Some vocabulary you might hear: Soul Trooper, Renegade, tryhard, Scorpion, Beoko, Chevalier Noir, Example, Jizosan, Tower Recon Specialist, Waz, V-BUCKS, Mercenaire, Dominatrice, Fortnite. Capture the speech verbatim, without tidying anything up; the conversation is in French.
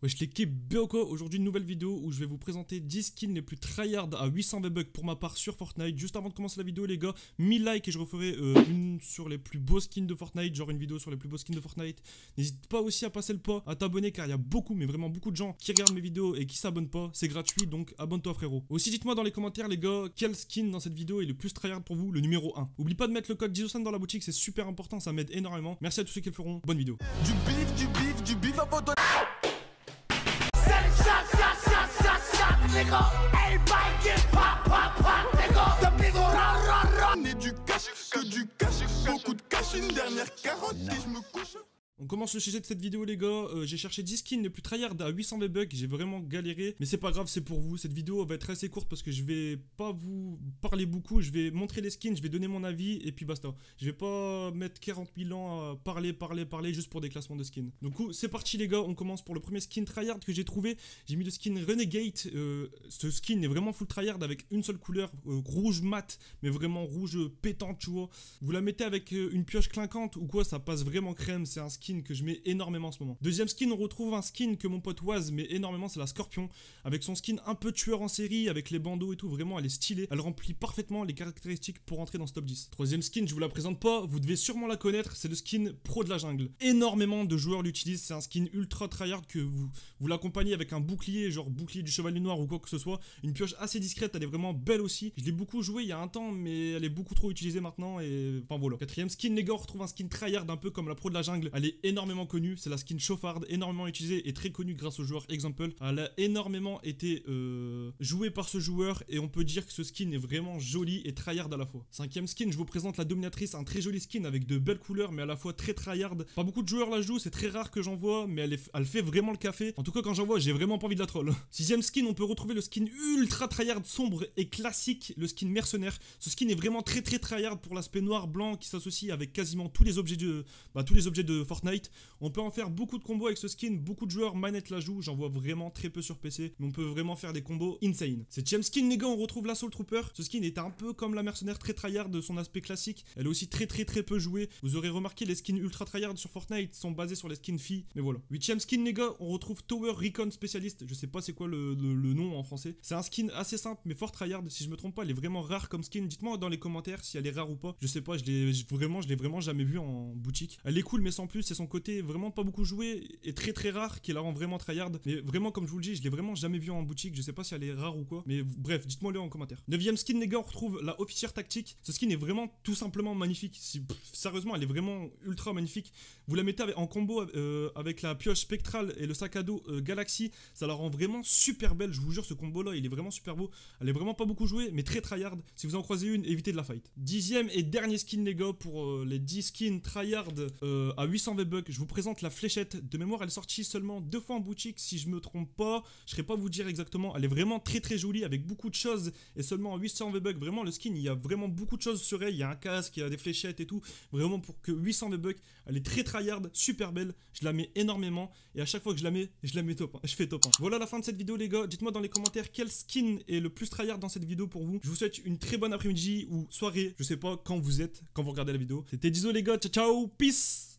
Wesh l'équipe Beoko, aujourd'hui une nouvelle vidéo où je vais vous présenter dix skins les plus tryhard à huit cents V-Bucks pour ma part sur Fortnite. Juste avant de commencer la vidéo les gars, mille likes et je referai euh, une sur les plus beaux skins de Fortnite, genre une vidéo sur les plus beaux skins de Fortnite. N'hésite pas aussi à passer le pas, à t'abonner car il y a beaucoup mais vraiment beaucoup de gens qui regardent mes vidéos et qui s'abonnent pas, c'est gratuit donc abonne-toi frérot. Aussi dites-moi dans les commentaires les gars, quel skin dans cette vidéo est le plus tryhard pour vous, le numéro un. Oublie pas de mettre le code Jizosan dans la boutique, c'est super important, ça m'aide énormément. Merci à tous ceux qui le feront, bonne vidéo. Du bif, du bif, du bif à photo. On commence le sujet de cette vidéo les gars, euh, j'ai cherché dix skins les plus tryhard à huit cents V-Bucks, j'ai vraiment galéré, mais c'est pas grave, c'est pour vous, cette vidéo va être assez courte parce que je vais pas vous parler beaucoup, je vais montrer les skins, je vais donner mon avis et puis basta. Je vais pas mettre quarante mille ans à parler, parler, parler juste pour des classements de skins. Donc c'est parti les gars, on commence pour le premier skin tryhard que j'ai trouvé, j'ai mis le skin Renegade, euh, ce skin est vraiment full tryhard avec une seule couleur, euh, rouge mat, mais vraiment rouge pétante tu vois. Vous la mettez avec euh, une pioche clinquante ou quoi, ça passe vraiment crème, c'est un skin que je mets énormément en ce moment. Deuxième skin, on retrouve un skin que mon pote Waz met énormément, c'est la Scorpion, avec son skin un peu tueur en série, avec les bandeaux et tout, vraiment elle est stylée, elle remplit parfaitement les caractéristiques pour entrer dans ce top dix. Troisième skin, je vous la présente pas, vous devez sûrement la connaître, c'est le skin Pro de la Jungle. Énormément de joueurs l'utilisent, c'est un skin ultra tryhard que vous, vous l'accompagnez avec un bouclier, genre bouclier du Chevalier Noir ou quoi que ce soit, une pioche assez discrète, elle est vraiment belle aussi, je l'ai beaucoup joué il y a un temps, mais elle est beaucoup trop utilisée maintenant, et enfin voilà. Quatrième skin, les gars, on retrouve un skin tryhard un peu comme la Pro de la Jungle, elle est énormément connue, c'est la skin chauffarde, énormément utilisée et très connue grâce au joueur Example. Elle a énormément été euh, jouée par ce joueur et on peut dire que ce skin est vraiment joli et tryhard à la fois. Cinquième skin, je vous présente la Dominatrice, un très joli skin avec de belles couleurs mais à la fois très tryhard. Pas beaucoup de joueurs la jouent, c'est très rare que j'en vois mais elle, est, elle fait vraiment le café. En tout cas quand j'en vois j'ai vraiment pas envie de la troll. Sixième skin, on peut retrouver le skin ultra tryhard sombre et classique, le skin Mercenaire. Ce skin est vraiment très très tryhard pour l'aspect noir blanc qui s'associe avec quasiment tous les objets de, bah, tous les objets de Fortnite. On peut en faire beaucoup de combos avec ce skin, beaucoup de joueurs manette la jouent, j'en vois vraiment très peu sur P C, mais on peut vraiment faire des combos insane. Septième skin les gars, on retrouve la Soul Trooper, ce skin est un peu comme la Mercenaire très tryhard de son aspect classique, elle est aussi très très très peu jouée, vous aurez remarqué les skins ultra tryhard sur Fortnite sont basés sur les skins filles, mais voilà. Huitième skin les gars, on retrouve Tower Recon Specialist, je sais pas c'est quoi le, le, le nom en français, c'est un skin assez simple mais fort tryhard, si je me trompe pas elle est vraiment rare comme skin, dites moi dans les commentaires si elle est rare ou pas, je sais pas, je l'ai vraiment, je l'ai vraiment jamais vu en boutique, elle est cool mais sans plus. C'est son côté vraiment pas beaucoup joué et très très rare qui la rend vraiment tryhard. Mais vraiment comme je vous le dis, je l'ai vraiment jamais vu en boutique. Je sais pas si elle est rare ou quoi. Mais bref, dites-moi le en commentaire. Neuvième skin les gars, on retrouve la officière tactique. Ce skin est vraiment tout simplement magnifique. Si, pff, sérieusement, elle est vraiment ultra magnifique. Vous la mettez avec, en combo euh, avec la pioche spectrale et le sac à dos euh, Galaxy. Ça la rend vraiment super belle. Je vous jure, ce combo là, il est vraiment super beau. Elle est vraiment pas beaucoup jouée, mais très tryhard. Si vous en croisez une, évitez de la fight. Dixième et dernier skin les gars pour euh, les dix skins tryhard euh, à huit cents V-Bucks, je vous présente la Fléchette. De mémoire elle est sortie seulement deux fois en boutique si je me trompe pas, je serai pas vous dire exactement, elle est vraiment très très jolie avec beaucoup de choses et seulement en huit cents V-Bucks, vraiment le skin il y a vraiment beaucoup de choses sur elle, il y a un casque, il y a des fléchettes et tout, vraiment pour que huit cents V-Bucks, elle est très tryhard, super belle, je la mets énormément et à chaque fois que je la mets, je la mets top, hein. Je fais top un. Hein. Voilà la fin de cette vidéo les gars, dites-moi dans les commentaires quel skin est le plus tryhard dans cette vidéo pour vous, je vous souhaite une très bonne après-midi ou soirée, je sais pas quand vous êtes, quand vous regardez la vidéo, c'était Jizo les gars, ciao ciao, peace.